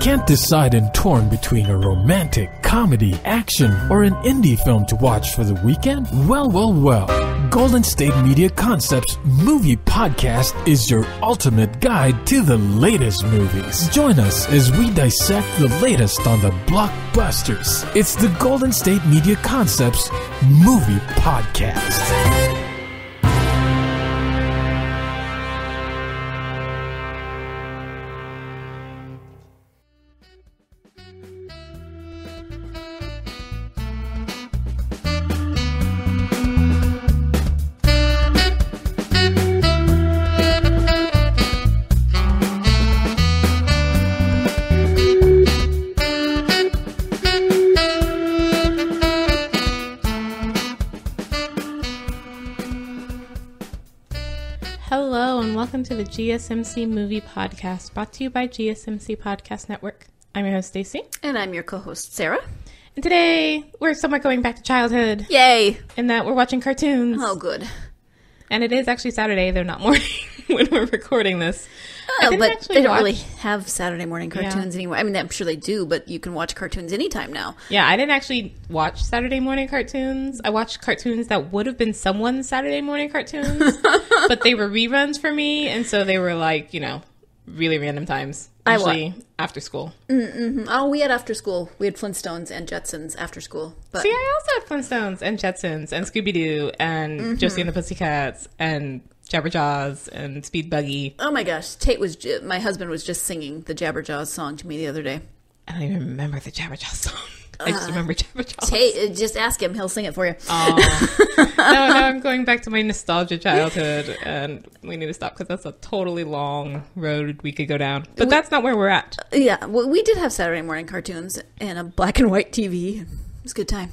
Can't decide and torn between a romantic, comedy, action, or an indie film to watch for the weekend? Well. Golden State Media Concepts Movie Podcast is your ultimate guide to the latest movies. Join us as we dissect the latest on the blockbusters. It's the Golden State Media Concepts Movie Podcast. To the GSMC Movie Podcast, brought to you by GSMC Podcast Network. I'm your host, Stacey. And I'm your co-host, Sarah. And today, we're somewhat going back to childhood. Yay! In that we're watching cartoons. Oh, good. And it is actually Saturday, though not morning, when we're recording this. Oh, but they don't really have Saturday morning cartoons anymore. I mean, I'm sure they do, but you can watch cartoons anytime now. Yeah, I didn't actually watch Saturday morning cartoons. I watched cartoons that would have been someone's Saturday morning cartoons, but they were reruns for me, and so they were like, you know, really random times. Usually after school. Mm-hmm. Oh, we had after school. We had Flintstones and Jetsons after school. But... See, I also had Flintstones and Jetsons and Scooby-Doo and Josie and the Pussycats and Jabber Jaws and Speed Buggy. Oh my gosh. My husband was just singing the Jabber Jaws song to me the other day. I don't even remember the Jabber Jaws song. I just remember Jabber Jaws. Tate, just ask him. He'll sing it for you. Oh. Now I'm going back to my nostalgia childhood, and we need to stop because that's a totally long road we could go down. But that's not where we're at. Yeah. Well, we did have Saturday morning cartoons and a black and white TV. It was a good time.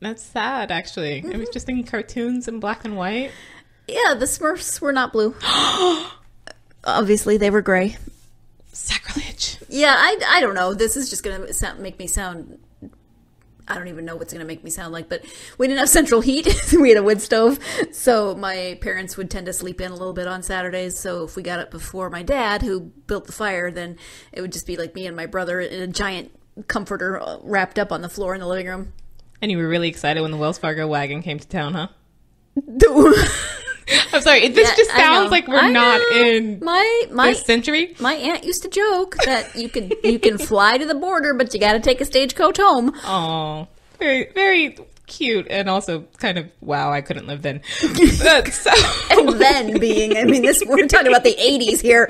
That's sad, actually. I was just thinking cartoons in black and white. Yeah, the Smurfs were not blue. Obviously, they were gray. Sacrilege. Yeah, I don't know. This is just going to make me sound... I don't even know what's going to make me sound like, but we didn't have central heat. We had a wood stove, so my parents would tend to sleep in a little bit on Saturdays, so if we got up before my dad, who built the fire, then it would just be like me and my brother in a giant comforter wrapped up on the floor in the living room. And you were really excited when the Wells Fargo wagon came to town, huh? I'm sorry. This just sounds like we're not in this century. My aunt used to joke that you can fly to the border, but you got to take a stagecoach home. Oh, very very cute, and also kind of wow. I couldn't live then. And then being, I mean, we're talking about the '80s here.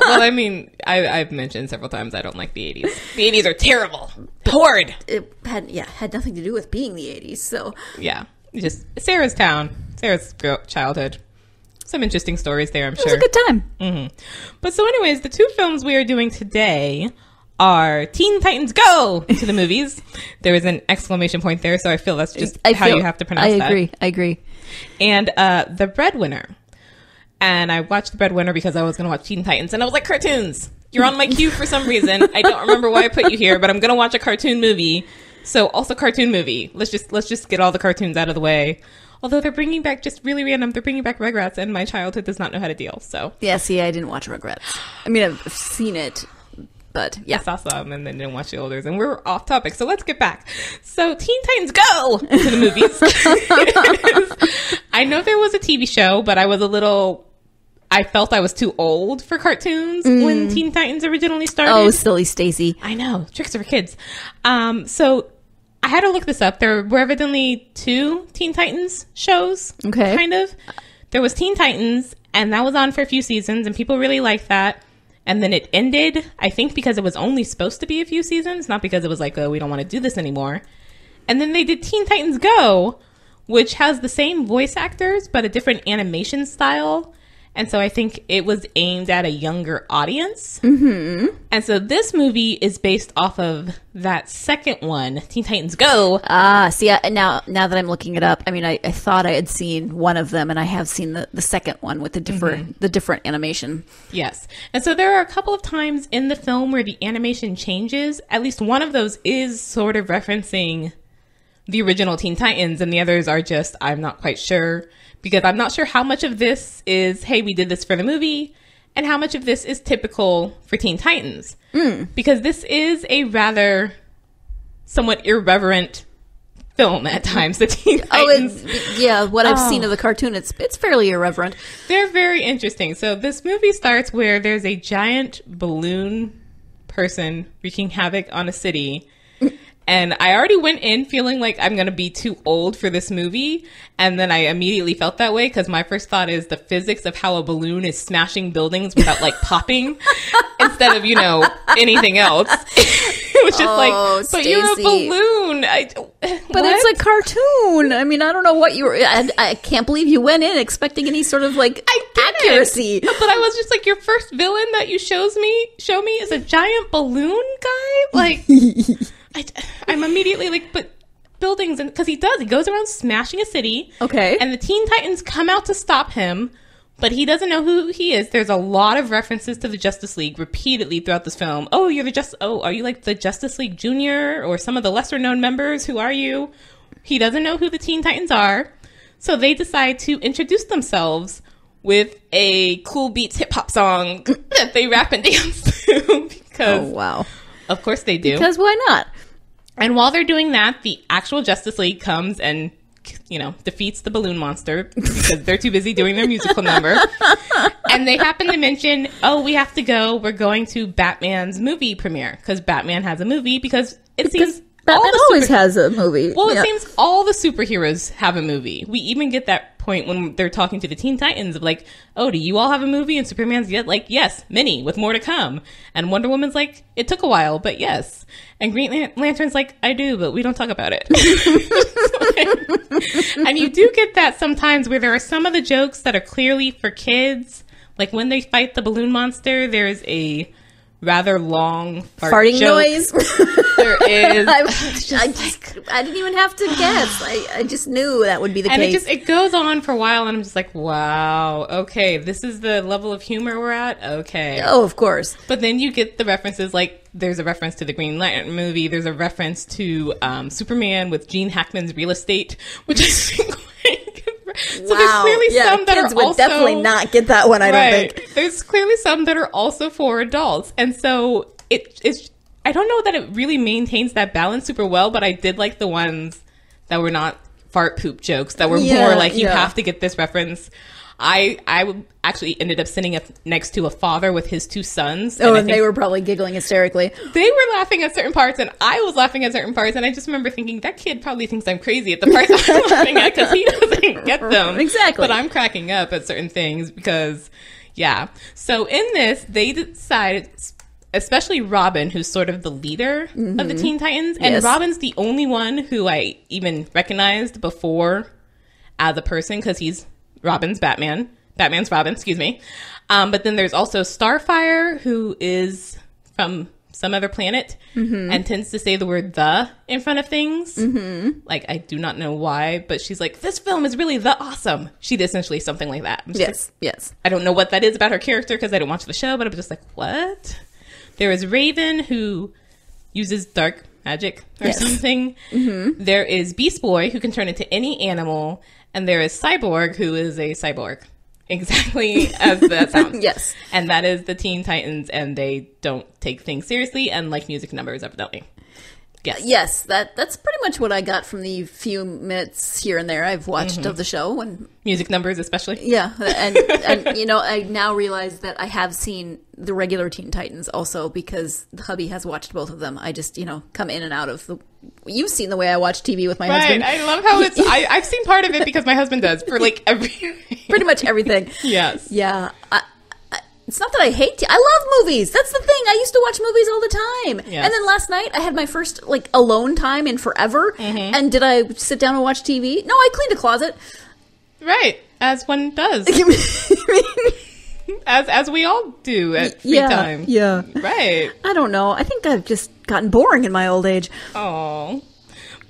Well, I mean, I've mentioned several times I don't like the '80s. The '80s are terrible. Horrid. It had nothing to do with being the '80s. So yeah, just Sarah's town. Sarah's childhood. Some interesting stories there, I'm sure. It was a good time. But so anyways, the two films we are doing today are Teen Titans Go! To the movies. There was an exclamation point there, so I feel that's just how you have to pronounce that. I agree. And The Breadwinner. And I watched The Breadwinner because I was going to watch Teen Titans, and I was like, cartoons! You're on my queue for some reason. I don't remember why I put you here, but I'm going to watch a cartoon movie. So also cartoon movie. Let's just get all the cartoons out of the way. Although they're bringing back, just really random, they're bringing back Rugrats, and my childhood does not know how to deal, so. Yeah, see, I didn't watch Rugrats. I mean, I've seen it, but yeah. I saw some and then didn't watch the olders, and we're off topic, so let's get back. So, Teen Titans Go! To the movies. I know there was a TV show, but I was a little... I felt I was too old for cartoons when Teen Titans originally started. Oh, silly Stacey. I know. Tricks are for kids. So... I had to look this up. There were evidently two Teen Titans shows, kind of. There was Teen Titans, and that was on for a few seasons, and people really liked that. And then it ended, I think, because it was only supposed to be a few seasons, not because it was like, oh, we don't want to do this anymore. And then they did Teen Titans Go!, which has the same voice actors, but a different animation style. And so I think it was aimed at a younger audience. And so this movie is based off of that second one, Teen Titans Go! See, now that I'm looking it up, I mean, I thought I had seen one of them, and I have seen the second one with the different animation. Yes. And so there are a couple of times in the film where the animation changes. At least one of those is sort of referencing the original Teen Titans, and the others are just, I'm not quite sure. Because I'm not sure how much of this is, hey, we did this for the movie, and how much of this is typical for Teen Titans. Mm. Because this is a rather somewhat irreverent film at times. The Teen Titans. Yeah, what I've seen of the cartoon, it's fairly irreverent. They're very interesting. So this movie starts where there's a giant balloon person wreaking havoc on a city. And I already went in feeling like I'm going to be too old for this movie. And then I immediately felt that way because my first thought is the physics of how a balloon is smashing buildings without like popping instead of, you know, anything else. It was just Stacey. You're a balloon. But it's a cartoon. I mean, I don't know what you were. I can't believe you went in expecting any sort of like accuracy. But I was just like, your first villain that you show me is a giant balloon guy? Like... I'm immediately like, but buildings, and because he goes around smashing a city. Okay. And the Teen Titans come out to stop him, but he doesn't know who he is. There's a lot of references to the Justice League repeatedly throughout this film. Oh, are you like the Justice League Junior or some of the lesser known members? Who are you? He doesn't know who the Teen Titans are. So they decide to introduce themselves with a cool beats hip hop song that they rap and dance to. Because, oh, wow. Of course they do. Because why not? And while they're doing that, the actual Justice League comes and, you know, defeats the balloon monster because they're too busy doing their musical number. And they happen to mention, oh, we have to go. We're going to Batman's movie premiere because Batman has a movie because it seems Batman always has a movie. Well, it seems all the superheroes have a movie. We even get that point when they're talking to the Teen Titans of like, oh, do you all have a movie? And Superman's like, yes, many with more to come. And Wonder Woman's like, it took a while, but yes. And Green Lantern's like, I do, but we don't talk about it. And you do get that sometimes where there are some of the jokes that are clearly for kids. Like when they fight the balloon monster, there's a rather long farting joke. Noise. There is. I didn't even have to guess. I just knew that would be the case. It goes on for a while, and I'm just like, wow, okay, this is the level of humor we're at? Okay. Oh, of course. But then you get the references, like there's a reference to the Green Lantern movie. There's a reference to Superman with Gene Hackman's real estate, which is so wow. There's clearly some that kids are would also definitely not get that one. I don't think there's clearly some that are also for adults, and so it's. I don't know that it really maintains that balance super well, but I did like the ones that were not fart poop jokes that were more like you have to get this reference. I actually ended up sitting up next to a father with his two sons. Oh, and they were probably giggling hysterically. They were laughing at certain parts, and I was laughing at certain parts. And I just remember thinking, that kid probably thinks I'm crazy at the parts I'm laughing at because he doesn't get them. Exactly. But I'm cracking up at certain things because, yeah. So in this, they decided, especially Robin, who's sort of the leader of the Teen Titans. And Robin's the only one who I even recognized before as a person because he's... Batman's Robin, excuse me. But then there's also Starfire, who is from some other planet and tends to say the word "the" in front of things. Mm-hmm. Like, I do not know why, but she's like, this film is really the awesome. She did essentially something like that. Yes. I don't know what that is about her character because I didn't watch the show, but I'm just like, what? There is Raven, who uses dark magic or something. Mm-hmm. There is Beast Boy, who can turn into any animal. And there is Cyborg, who is a cyborg. Exactly as that sounds. Yes. And that is the Teen Titans, and they don't take things seriously and like music numbers, evidently. Yes. Yes, that's pretty much what I got from the few minutes here and there I've watched of the show. And music numbers, especially. Yeah. And you know, I now realize that I have seen the regular Teen Titans also because the hubby has watched both of them. I just, you know, come in and out of the... You've seen the way I watch TV with my husband. I love how it's... I've seen part of it because my husband does for like everything. Pretty much everything. Yes. Yeah. It's not that I hate I love movies. That's the thing. I used to watch movies all the time. Yes. And then last night I had my first like alone time in forever. Mm-hmm. And did I sit down and watch TV? No, I cleaned a closet. Right. As one does. As we all do at free time. Yeah. Right. I don't know. I think I've just gotten boring in my old age. Oh.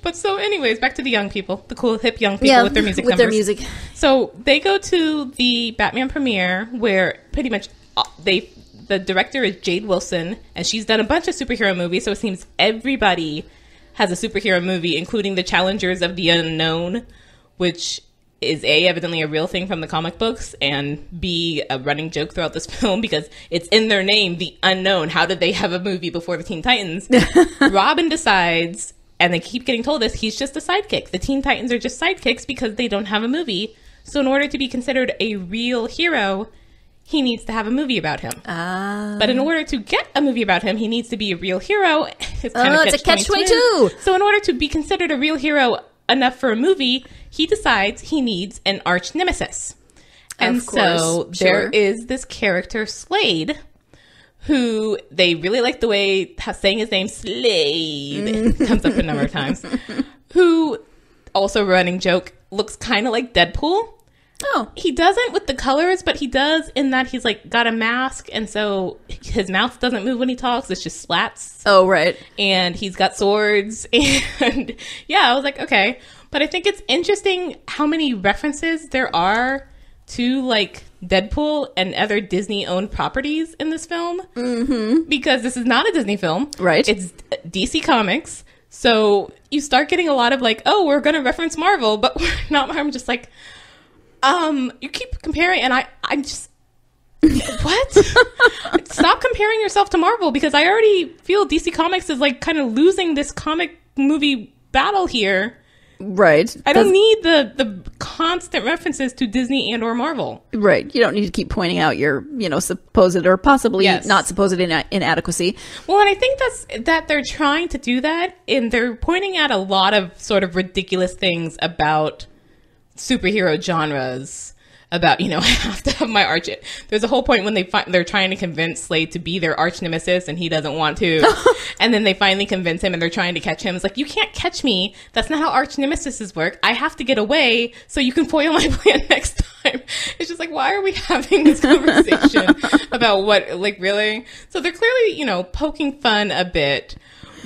But so anyways, back to the young people, the cool hip young people with their music numbers. So they go to the Batman premiere where pretty much the director is Jade Wilson, and she's done a bunch of superhero movies, so it seems everybody has a superhero movie, including The Challengers of the Unknown, which is A, evidently a real thing from the comic books, and B, a running joke throughout this film because it's in their name, The Unknown. How did they have a movie before the Teen Titans? Robin decides, and they keep getting told this, he's just a sidekick. The Teen Titans are just sidekicks because they don't have a movie. So in order to be considered a real hero, he needs to have a movie about him. But in order to get a movie about him, he needs to be a real hero. It's kind of it's a catch-22. So in order to be considered a real hero enough for a movie, he decides he needs an arch nemesis. And so there is this character, Slade, who they really like the way saying his name, Slade, comes up a number of times, who, also running joke, looks kind of like Deadpool. Oh. He doesn't with the colors, but he does in that he's like got a mask, and so his mouth doesn't move when he talks. It's just slats. Oh, right. And he's got swords. And yeah, I was like, okay. But I think it's interesting how many references there are to like Deadpool and other Disney-owned properties in this film. Mm-hmm. Because this is not a Disney film. Right. It's DC Comics. So you start getting a lot of like, oh, we're going to reference Marvel, but we're not. I'm just like... you keep comparing, and I'm just, what? Stop comparing yourself to Marvel, because I already feel DC Comics is like kind of losing this comic movie battle here. Right. I don't need the constant references to Disney and or Marvel. Right. You don't need to keep pointing out your, you know, supposed or possibly not supposed inadequacy. Well, and I think that they're trying to do that, and they're pointing out a lot of sort of ridiculous things about superhero genres, about, you know, I have to have my arch. There's a whole point when they're trying to convince Slade to be their arch nemesis, and he doesn't want to. And then they finally convince him, and they're trying to catch him. It's like, you can't catch me. That's not how arch nemesis work. I have to get away so you can foil my plan next time. It's just like, why are we having this conversation about what, like, really? So they're clearly, you know, poking fun a bit.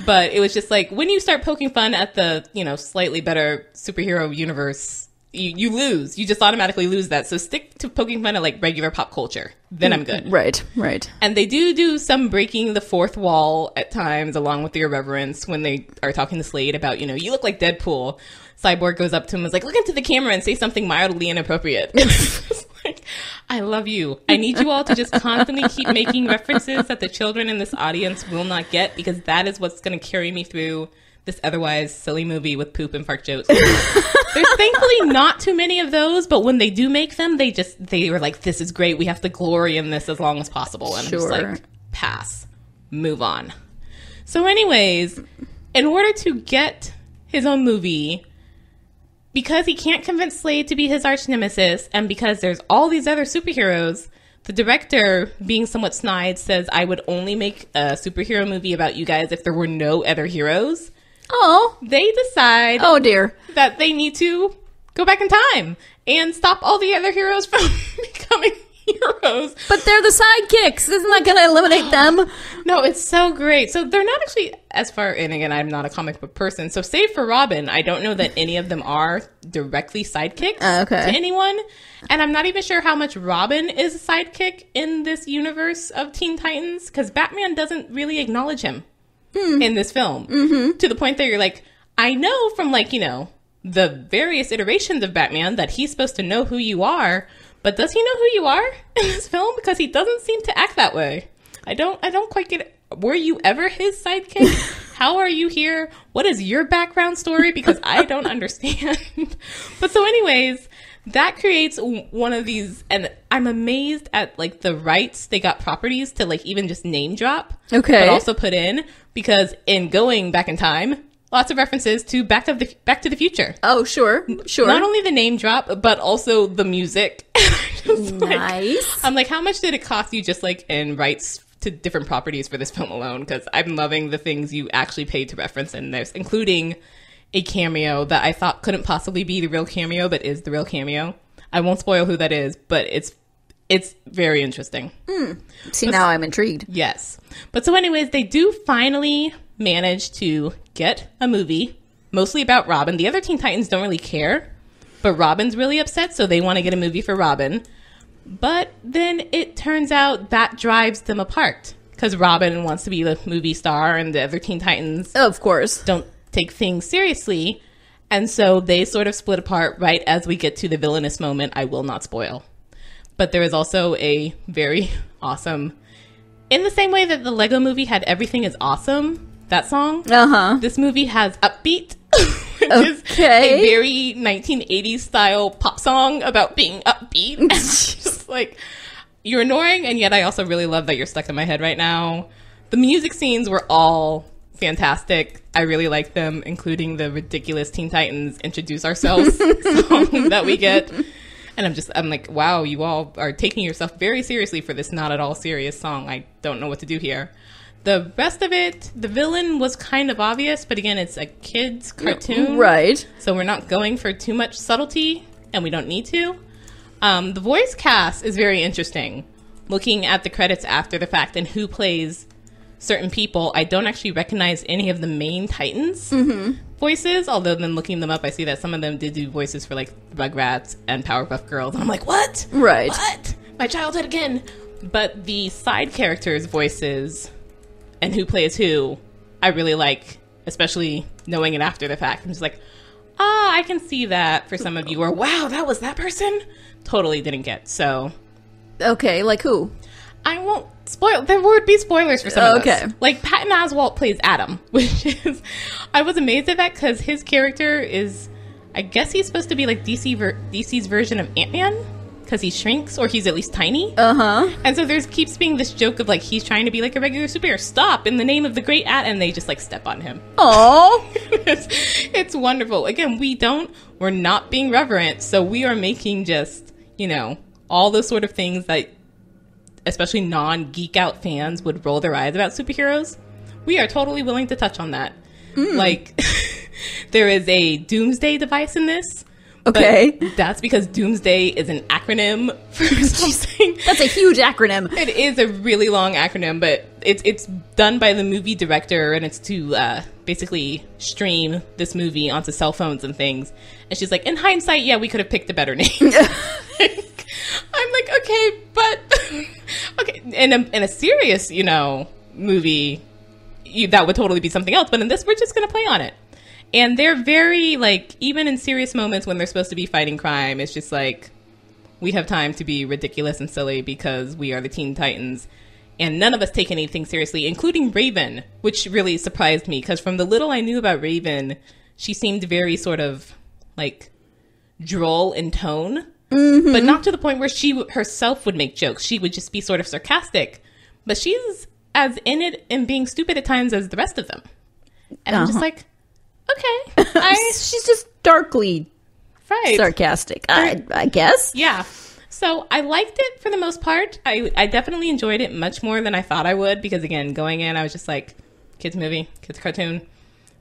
But it was just like, when you start poking fun at the, you know, slightly better superhero universe, you lose. You just automatically lose that. So stick to poking fun at like regular pop culture. Then I'm good. Right, right. And they do some breaking the fourth wall at times, along with the irreverence when they are talking to Slade about, you know, you look like Deadpool. Cyborg goes up to him and is like, look into the camera and say something mildly inappropriate. It's like, I love you. I need you all to just constantly keep making references that the children in this audience will not get, because that is what's going to carry me through this otherwise silly movie with poop and fart jokes. There's thankfully not too many of those, but when they do make them, they were like, this is great. We have to glory in this as long as possible. And sure. I'm just like, pass. Move on. So anyways, in order to get his own movie, because he can't convince Slade to be his arch nemesis, and because there's all these other superheroes, the director, being somewhat snide, says, I would only make a superhero movie about you guys if there were no other heroes. Oh, they decide. Oh dear, that they need to go back in time and stop all the other heroes from becoming heroes. But they're the sidekicks. Isn't that going to eliminate them? No, it's so great. So they're not actually as far in. Again, I'm not a comic book person, so save for Robin, I don't know that any of them are directly sidekicks to anyone. And I'm not even sure how much Robin is a sidekick in this universe of Teen Titans, because Batman doesn't really acknowledge him in this film, to the point that you're like, I know from, like, you know, the various iterations of Batman that he's supposed to know who you are, but does he know who you are in this film? Because he doesn't seem to act that way. I don't quite get it. Were you ever his sidekick? How are you here? What is your background story? Because I don't understand. But so anyways, that creates one of these, and I'm amazed at, like, the rights they got properties to, like, even just name drop. Okay. But also put in, because in going back in time, lots of references to Back to the Future. Oh, sure, sure. Not only the name drop, but also the music. Nice. Like, I'm like, how much did it cost you just, like, in rights to different properties for this film alone? Because I'm loving the things you actually paid to reference in this, including a cameo that I thought couldn't possibly be the real cameo, but is the real cameo. I won't spoil who that is, but it's very interesting. See, now I'm intrigued. Yes. But so anyways, they do finally manage to get a movie, mostly about Robin. The other Teen Titans don't really care, but Robin's really upset, so they want to get a movie for Robin. But then it turns out that drives them apart, because Robin wants to be the movie star, and the other Teen Titans, of course, don't take things seriously. And so they sort of split apart right as we get to the villainous moment I will not spoil. But there is also a very awesome, in the same way that the Lego Movie had Everything Is Awesome, that song, this movie has Upbeat, which is a very 1980s style pop song about being upbeat. And just like, you're annoying, and yet I also really love that you're stuck in my head right now. The music scenes were all fantastic. I really like them, including the ridiculous Teen Titans Introduce Ourselves song that we get. And I'm like, wow, you all are taking yourself very seriously for this not at all serious song. I don't know what to do here. The rest of it, the villain was kind of obvious, but again, it's a kid's cartoon. Right. So we're not going for too much subtlety, and we don't need to. The voice cast is very interesting. Looking at the credits after the fact and who plays certain people, I don't actually recognize any of the main Titans voices, although then looking them up, I see that some of them did do voices for, like, Rugrats and Powerpuff Girls. And I'm like, what? Right. What? My childhood again. But the side characters' voices and who plays who, I really like, especially knowing it after the fact. I'm just like, ah, I can see that for some of you. Or, wow, that was that person? Totally didn't get, so. Okay, like who? I won't spoil. There would be spoilers for some of those. Okay. Like, Patton Oswalt plays Adam, which is... I was amazed at that because his character is... I guess he's supposed to be, like, DC's version of Ant-Man because he shrinks, or he's at least tiny. And so there's keeps being this joke of, like, he's trying to be, like, a regular superhero. Stop! In the name of the great At... And they just, like, step on him. Aww! It's wonderful. Again, we're not being reverent, so we are making just, you know, all those sort of things that... especially non-geek-out fans would roll their eyes about superheroes, we are totally willing to touch on that. Like, there is a Doomsday device in this. Okay. But that's because Doomsday is an acronym for something. That's a huge acronym. It is a really long acronym, but it's done by the movie director, and it's to basically stream this movie onto cell phones and things. And she's like, in hindsight, yeah, we could have picked a better name. I'm like, okay, but... okay, in a serious, you know, movie, that would totally be something else. But in this, we're just going to play on it. And they're very, like, even in serious moments when they're supposed to be fighting crime, it's just like, we have time to be ridiculous and silly because we are the Teen Titans. And none of us take anything seriously, including Raven, which really surprised me. Because from the little I knew about Raven, she seemed very sort of, like, droll in tone. But not to the point where she herself would make jokes. She would just be sort of sarcastic. But she's as in it and being stupid at times as the rest of them. And I'm just like, okay. She's just darkly sarcastic, I guess. Yeah. So I liked it for the most part. I definitely enjoyed it much more than I thought I would. Because, again, going in, I was just like, kids movie, kids cartoon.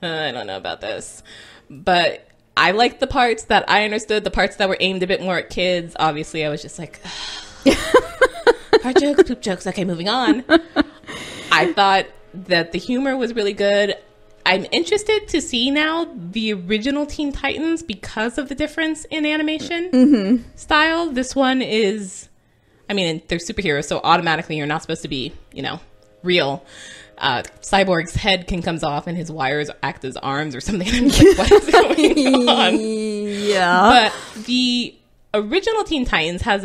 I don't know about this. But... I liked the parts that I understood. The parts that were aimed a bit more at kids, obviously, I was just like, fart jokes, poop jokes. Okay, moving on. I thought that the humor was really good. I'm interested to see now the original Teen Titans because of the difference in animation style. This one is, I mean, they're superheroes, so automatically you're not supposed to be, you know, real. Cyborg's head comes off and his wires act as arms or something. I'm like, what is going on? Yeah. But the original Teen Titans has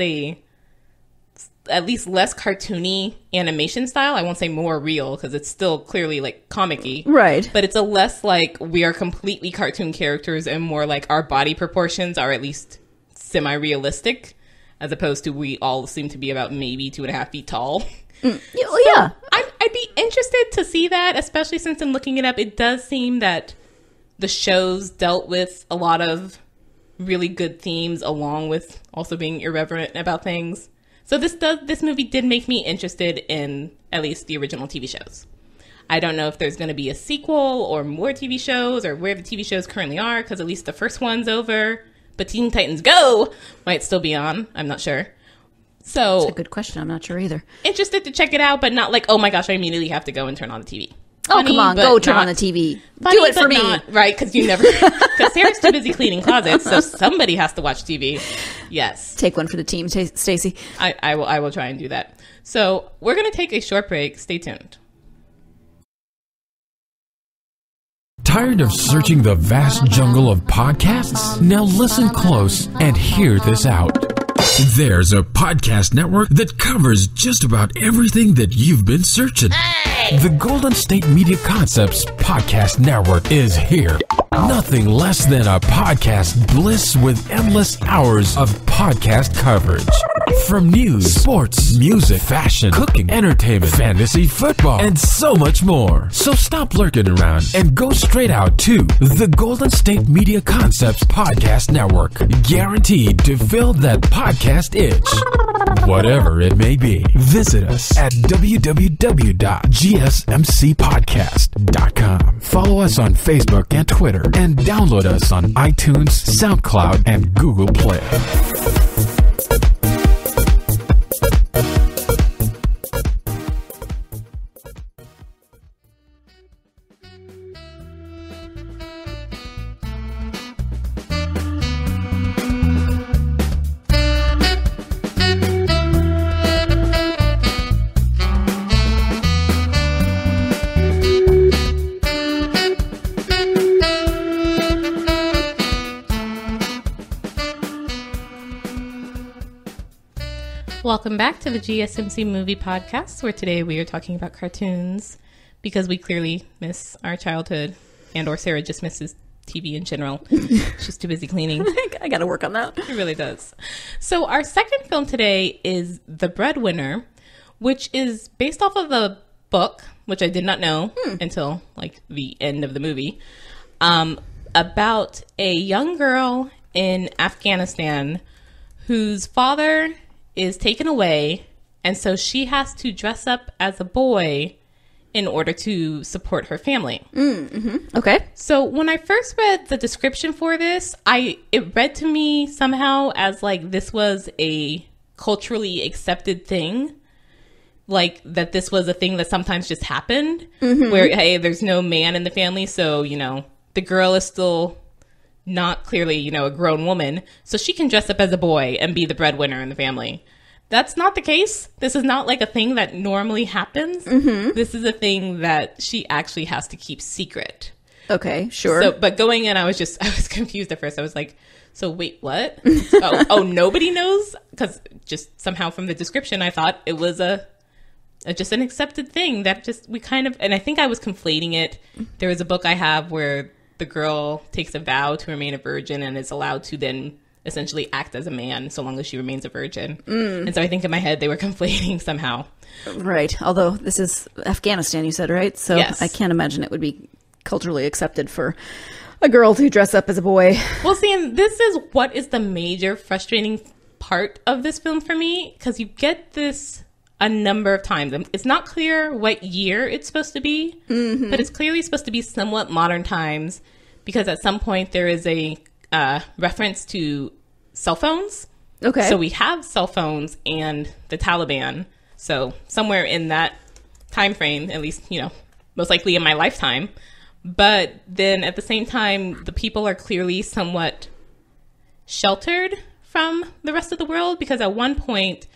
at least less cartoony animation style. I won't say more real because it's still clearly like comic-y. Right. But it's a less like we are completely cartoon characters and more like our body proportions are at least semi-realistic as opposed to we all seem to be about maybe 2.5 feet tall. So yeah. I'd be interested to see that, especially since I'm looking it up. It does seem that the shows dealt with a lot of really good themes along with also being irreverent about things. So this movie did make me interested in at least the original TV shows. I don't know if there's going to be a sequel or more TV shows or where the TV shows currently are because at least the first one's over. But Teen Titans Go! Might still be on. I'm not sure. So that's a good question. I'm not sure either. Interested to check it out, but not like, oh my gosh, I immediately have to go and turn on the TV. Funny, come on, go turn on the TV. Funny, do it for me. Not, right, because you never, because Sarah's too busy cleaning closets, so somebody has to watch TV. Yes. Take one for the team, Stacey. I will try and do that. So we're going to take a short break. Stay tuned. Tired of searching the vast jungle of podcasts? Now listen close and hear this out. There's a podcast network that covers just about everything that you've been searching. Hey! The Golden State Media Concepts Podcast Network is here. Nothing less than a podcast bliss with endless hours of podcast coverage. From news, sports, music, fashion, cooking, entertainment, fantasy, football, and so much more. So stop lurking around and go straight out to the Golden State Media Concepts Podcast Network. Guaranteed to fill that podcast itch, whatever it may be. Visit us at www.gsmcpodcast.com. Follow us on Facebook and Twitter, and download us on iTunes, SoundCloud, and Google Play. Welcome back to the GSMC Movie Podcast, where today we are talking about cartoons because we clearly miss our childhood, and or Sarah just misses TV in general. She's too busy cleaning. I gotta work on that. She really does. So our second film today is The Breadwinner, which is based off of the book, which I did not know until like the end of the movie, about a young girl in Afghanistan whose father is taken away, and so she has to dress up as a boy in order to support her family. Okay. So when I first read the description for this, it read to me somehow as like this was a culturally accepted thing, like that this was a thing that sometimes just happened, where hey, there's no man in the family, so you know the girl is still not clearly, you know, a grown woman, so she can dress up as a boy and be the breadwinner in the family. That's not the case. This is not like a thing that normally happens. This is a thing that she actually has to keep secret. Okay, sure. So, but going in, I was confused at first. I was like, so wait, what? oh, nobody knows? Because just somehow from the description, I thought it was just an accepted thing that just we kind of, and I think I was conflating it. There was a book I have where the girl takes a vow to remain a virgin and is allowed to then essentially act as a man so long as she remains a virgin. And so I think in my head they were conflating somehow. Right. Although this is Afghanistan, you said, right? So yes. I can't imagine it would be culturally accepted for a girl to dress up as a boy. Well, see, and this is what is the major frustrating part of this film for me, because you get this a number of times. It's not clear what year it's supposed to be, but it's clearly supposed to be somewhat modern times, because at some point there is a reference to cell phones. Okay. So we have cell phones and the Taliban. So somewhere in that time frame, at least, you know, most likely in my lifetime. But then at the same time, the people are clearly somewhat sheltered from the rest of the world, because at one point,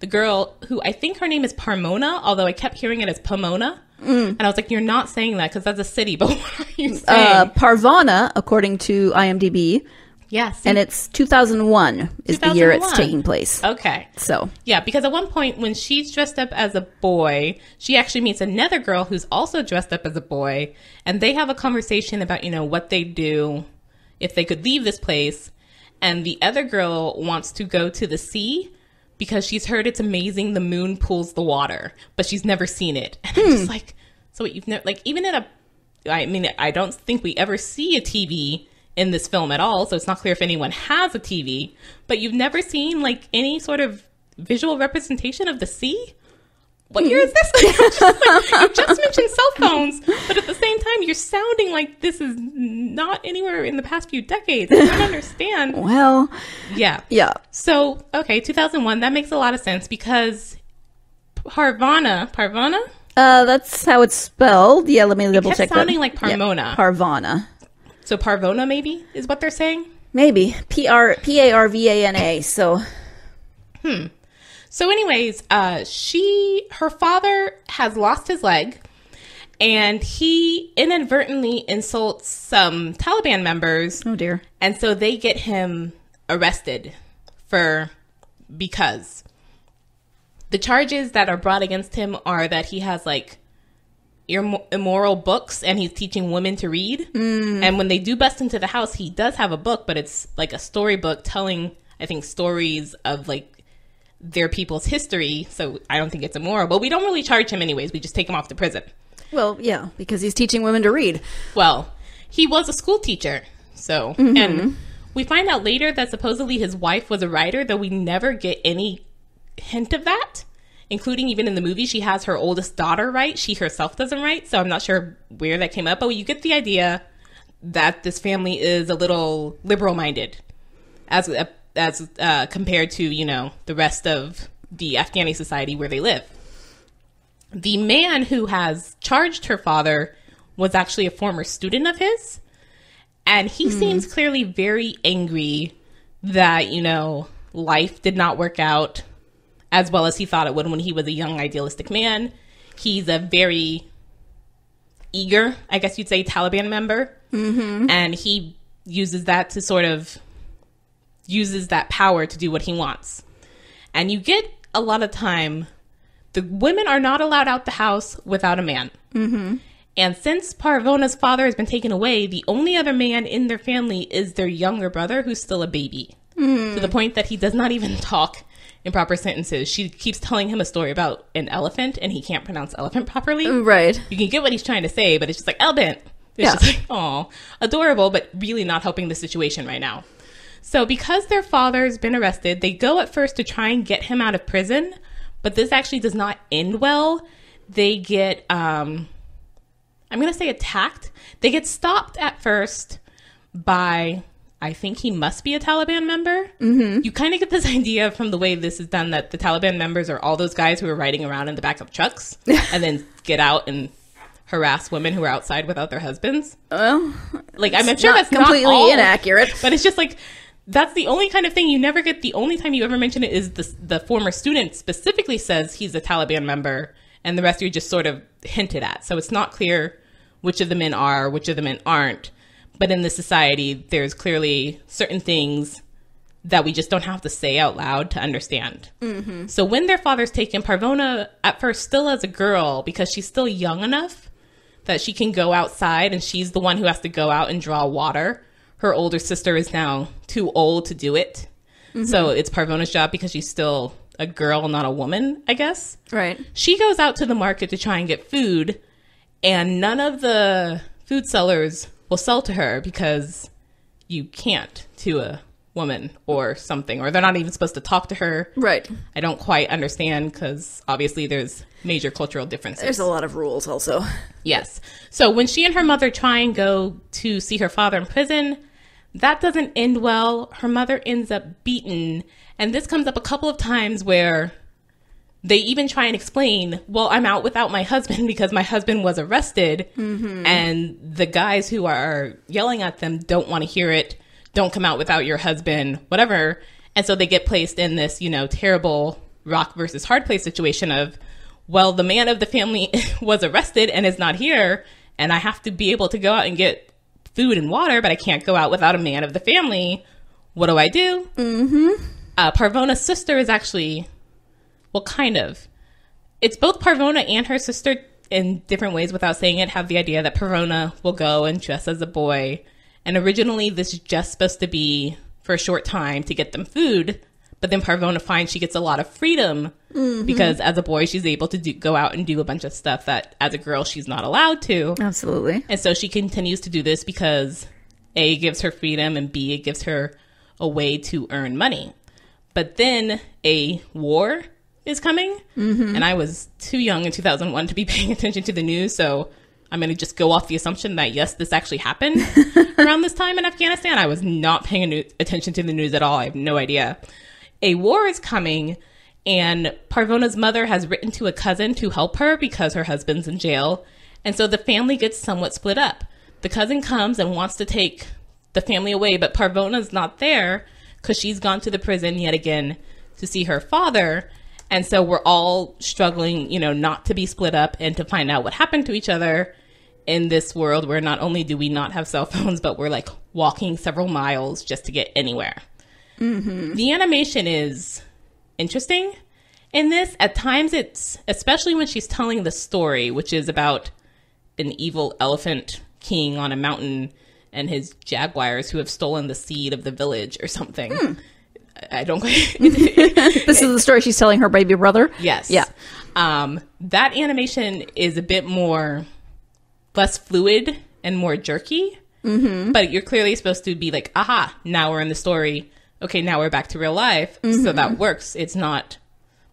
the girl, who I think her name is Parvana, although I kept hearing it as Pomona. And I was like, you're not saying that because that's a city, but what are you saying? Parvana, according to IMDb. Yes. And it's 2001 is the year it's taking place. Okay. So. Yeah, because at one point when she's dressed up as a boy, she actually meets another girl who's also dressed up as a boy. And they have a conversation about, you know, what they do if they could leave this place. And the other girl wants to go to the sea, because she's heard it's amazing the moon pools the water, but she's never seen it. And I'm just like, so what, you've never, like, even in a, I mean, I don't think we ever see a TV in this film at all, so it's not clear if anyone has a TV, but you've never seen, like, any sort of visual representation of the sea? What year is this? You just mentioned cell phones, but at the same time, you're sounding like this is not anywhere in the past few decades. I don't understand. Well, yeah. Yeah. So, okay, 2001, that makes a lot of sense, because Parvana? That's how it's spelled. Yeah, let me double check that. It's sounding like Parvana. Yeah, Parvana. So Parvana maybe is what they're saying? Maybe. P-A-R-V-A-N-A, so. So anyways, her father has lost his leg, And he inadvertently insults some Taliban members. Oh, dear. And so they get him arrested for because. The charges that are brought against him are that he has, like, immoral books and he's teaching women to read. Mm. And when they do bust into the house, he does have a book, but it's, like, a storybook telling, I think, stories of, like, their people's history. So I don't think it's immoral. But we don't really charge him anyways. We just take him off to prison. Well, yeah, because he's teaching women to read. Well, he was a school teacher, so. Mm-hmm. And we find out later that supposedly his wife was a writer, though we never get any hint of that, including even in the movie. She has her oldest daughter write. She herself doesn't write, so I'm not sure where that came up. But you get the idea that this family is a little liberal-minded as compared to, you know, the rest of the Afghani society where they live. The man who has charged her father was actually a former student of his. And he seems clearly very angry that, you know, life did not work out as well as he thought it would when he was a young, idealistic man. He's a very eager, I guess you'd say, Taliban member. Mm-hmm. And he uses that to sort of uses that power to do what he wants. And you get a lot of time. The women are not allowed out the house without a man. Mm-hmm. And since Parvana's father has been taken away, the only other man in their family is their younger brother, who's still a baby. Mm. To the point that he does not even talk in proper sentences. She keeps telling him a story about an elephant, and he can't pronounce elephant properly. Right. You can get what he's trying to say, but it's just like, elephant. It's just like, aw, adorable, but really not helping the situation right now. So because their father's been arrested, they go at first to try and get him out of prison. But this actually does not end well. They get, I'm going to say attacked. They get stopped at first by, I think he must be a Taliban member. Mm-hmm. You kind of get this idea from the way this is done that the Taliban members are all those guys who are riding around in the back of trucks and then get out and harass women who are outside without their husbands. Well, like, I'm sure that's completely not all, inaccurate. But it's just like, that's the only kind of thing you never get. The only time you ever mention it is the former student specifically says he's a Taliban member, and the rest are just sort of hinted at. So it's not clear which of the men are, which of the men aren't. But in this society, there's clearly certain things that we just don't have to say out loud to understand. Mm-hmm. So when their father's taken, Parvana at first still as a girl, because she's still young enough that she can go outside, and she's the one who has to go out and draw water. Her older sister is now too old to do it. Mm-hmm. So it's Parvana's job because she's still a girl, not a woman, I guess. Right. She goes out to the market to try and get food, and none of the food sellers will sell to her because you can't to a woman or something, or they're not even supposed to talk to her. Right. I don't quite understand because obviously there's major cultural differences. There's a lot of rules also. Yes. So when she and her mother try and go to see her father in prison, that doesn't end well. Her mother ends up beaten. And this comes up a couple of times where they even try and explain, well, I'm out without my husband because my husband was arrested. Mm-hmm. And the guys who are yelling at them don't want to hear it. Don't come out without your husband, whatever. And so they get placed in this, you know, terrible rock versus hard place situation of, well, the man of the family was arrested and is not here. And I have to be able to go out and get food and water, but I can't go out without a man of the family. What do I do? Mm-hmm. Parvana's sister is actually, well, kind of. It's both Parvana and her sister in different ways without saying it have the idea that Parvana will go and dress as a boy. And originally this is just supposed to be for a short time to get them food. But then Parvana finds she gets a lot of freedom because as a boy, she's able to go out and do a bunch of stuff that as a girl, she's not allowed to. Absolutely. And so she continues to do this because A, gives her freedom, and B, it gives her a way to earn money. But then a war is coming. Mm-hmm. And I was too young in 2001 to be paying attention to the news. So I'm going to just go off the assumption that, yes, this actually happened around this time in Afghanistan. I was not paying attention to the news at all. I have no idea. A war is coming, and Parvana's mother has written to a cousin to help her because her husband's in jail. And so the family gets somewhat split up. The cousin comes and wants to take the family away, but Parvana's not there because she's gone to the prison yet again to see her father. And so we're all struggling, you know, not to be split up and to find out what happened to each other in this world where not only do we not have cell phones, but we're like walking several miles just to get anywhere. Mm-hmm. The animation is interesting in this. At times it's, especially when she's telling the story, which is about an evil elephant king on a mountain and his jaguars who have stolen the seed of the village or something. Hmm. I don't. This is the story she's telling her baby brother. Yes. Yeah. That animation is a bit more, less fluid and more jerky. Mm-hmm. But you're clearly supposed to be like, aha, now we're in the story. Okay, now we're back to real life. Mm-hmm. So that works. It's not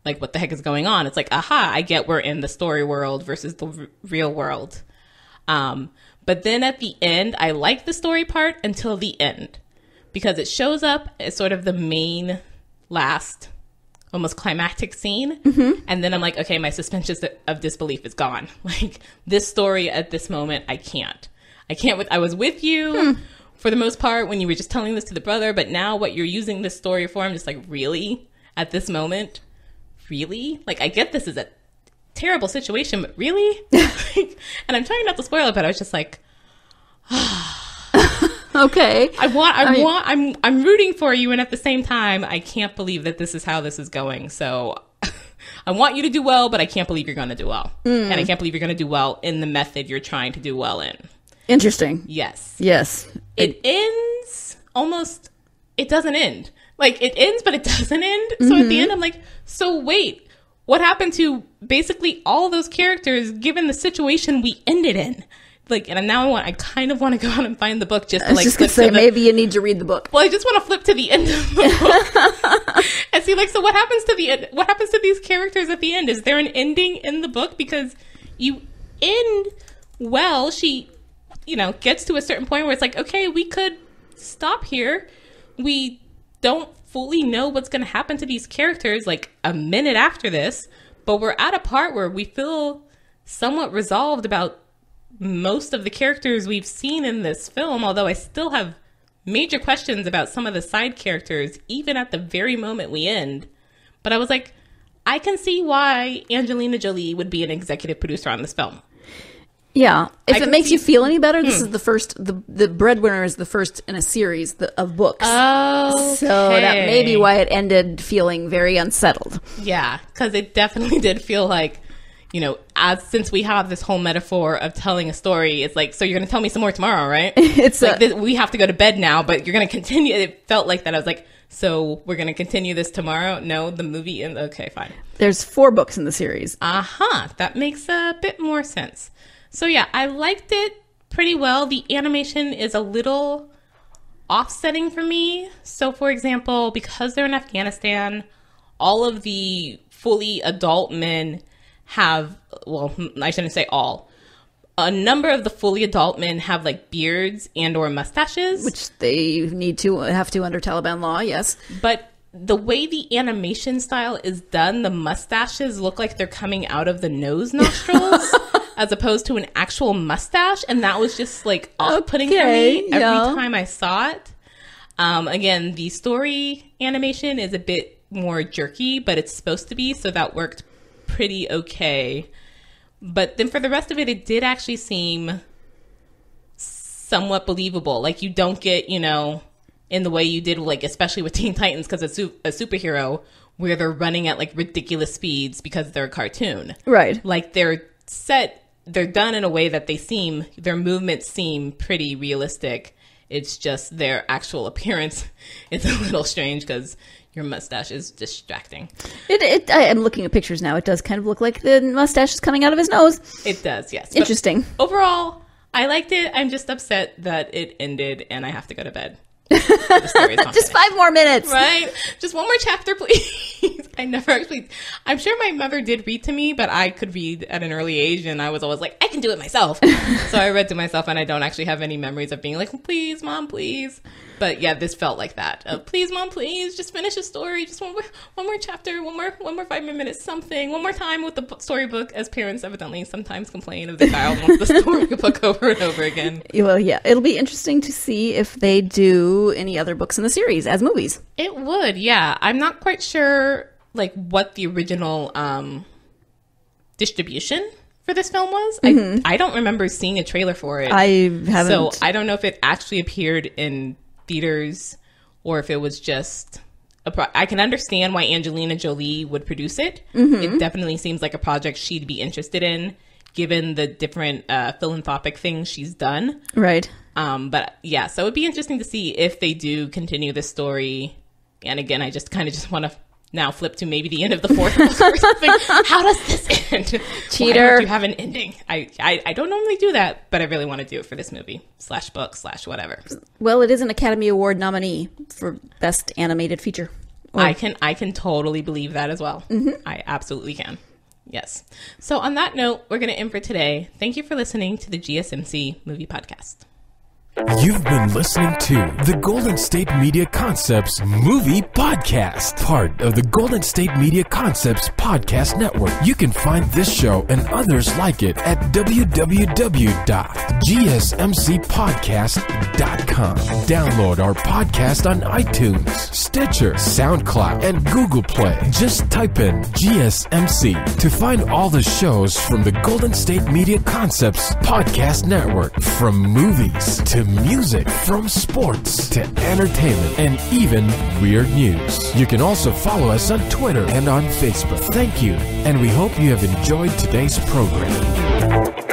like, what the heck is going on? It's like, aha, I get we're in the story world versus the real world. But then at the end, I like the story part until the end. Because it shows up as sort of the main, last, almost climactic scene. Mm-hmm. And then I'm like, okay, my suspension of disbelief is gone. Like, this story at this moment, I can't. I was with you for the most part when you were just telling this to the brother. But now what you're using this story for, I'm just like, really? At this moment? Really? Like, I get this is a terrible situation, but really? And I'm trying not to spoil it, but I was just like, ah. Okay. I'm rooting for you, and at the same time, I can't believe that this is how this is going. So I want you to do well, but I can't believe you're going to do well. Mm. And I can't believe you're going to do well in the method you're trying to do well in. Interesting. Yes. Yes. It ends almost, it doesn't end. Like, it ends, but it doesn't end. Mm-hmm. So at the end, I'm like, so wait, what happened to basically all those characters given the situation we ended in? Like, and now I kind of want to go out and find the book just to, like, I was just going to say, maybe you need to read the book. Well, I just want to flip to the end of the book and see, like, so what happens to the end? What happens to these characters at the end? Is there an ending in the book? Because you end well, she, you know, gets to a certain point where it's like, okay, we could stop here. We don't fully know what's going to happen to these characters, like, a minute after this, but we're at a part where we feel somewhat resolved about most of the characters we've seen in this film, although I still have major questions about some of the side characters, even at the very moment we end. But I was like, I can see why Angelina Jolie would be an executive producer on this film. Yeah. If it makes you feel any better, this is the first, the Breadwinner is the first in a series of books. Oh, okay. So that may be why it ended feeling very unsettled. Yeah, because it definitely did feel like, you know, since we have this whole metaphor of telling a story, it's like, so you're going to tell me some more tomorrow, right? It's like, we have to go to bed now, but you're going to continue. It felt like that. I was like, so we're going to continue this tomorrow? No, the movie ends. Okay, fine. There's 4 books in the series. Uh-huh. That makes a bit more sense. So yeah, I liked it pretty well. The animation is a little offsetting for me. So for example, because they're in Afghanistan, all of the fully adult men have, well, I shouldn't say all, a number of the fully adult men have like beards and or mustaches, which they need to have to under Taliban law. Yes. But the way the animation style is done, the mustaches look like they're coming out of the nose nostrils as opposed to an actual mustache. And that was just like off-putting for me every time I saw it. Again, the story animation is a bit more jerky, but it's supposed to be. So that worked pretty okay. But then for the rest of it, it did actually seem somewhat believable. Like, you don't get, you know, in the way you did, like, especially with Teen Titans, because it's a superhero where they're running at like ridiculous speeds because they're a cartoon. Right. Like, they're done in a way that their movements seem pretty realistic. It's just their actual appearance is a little strange because your mustache is distracting. I am looking at pictures now. It does kind of look like the mustache is coming out of his nose. It does, yes. Interesting. But overall, I liked it. I'm just upset that it ended and I have to go to bed. The story is not just finished. 5 more minutes. Right? Just one more chapter, please. I'm sure my mother did read to me, but I could read at an early age and I was always like, I can do it myself. So I read to myself and I don't actually have any memories of being like, please, Mom, please. But yeah, this felt like that. Please, Mom, please, just finish a story. Just one more chapter, one more 5 minutes, something. One more time with the storybook, as parents evidently sometimes complain if the child wants the storybook over and over again. Well, yeah, it'll be interesting to see if they do any other books in the series as movies. It would, yeah. I'm not quite sure, like what the original distribution for this film was. Mm-hmm. I don't remember seeing a trailer for it. I haven't. So I don't know if it actually appeared in theaters or if it was just a I can understand why Angelina Jolie would produce it. Mm-hmm. It definitely seems like a project she'd be interested in, given the different philanthropic things she's done. Right. But yeah, so it'd be interesting to see if they do continue this story. And again, I just kind of just want to now flip to maybe the end of the fourth episode or something. How does this end? Cheater. Why don't you have an ending? I don't normally do that, but I really want to do it for this movie slash book slash whatever. Well, it is an Academy Award nominee for Best Animated Feature. Or... I can totally believe that as well. Mm-hmm. I absolutely can. Yes. So on that note, we're going to end for today. Thank you for listening to the GSMC Movie Podcast. You've been listening to the Golden State Media Concepts Movie Podcast, part of the Golden State Media Concepts Podcast Network. You can find this show and others like it at www.gsmcpodcast.com. Download our podcast on iTunes, Stitcher, SoundCloud, and Google Play. Just type in GSMC to find all the shows from the Golden State Media Concepts Podcast Network, from movies to music, from sports to entertainment, and even weird news. You can also follow us on Twitter and on Facebook. Thank you, and we hope you have enjoyed today's program.